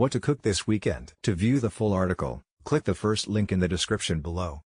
What to cook this weekend? To view the full article, click the first link in the description below.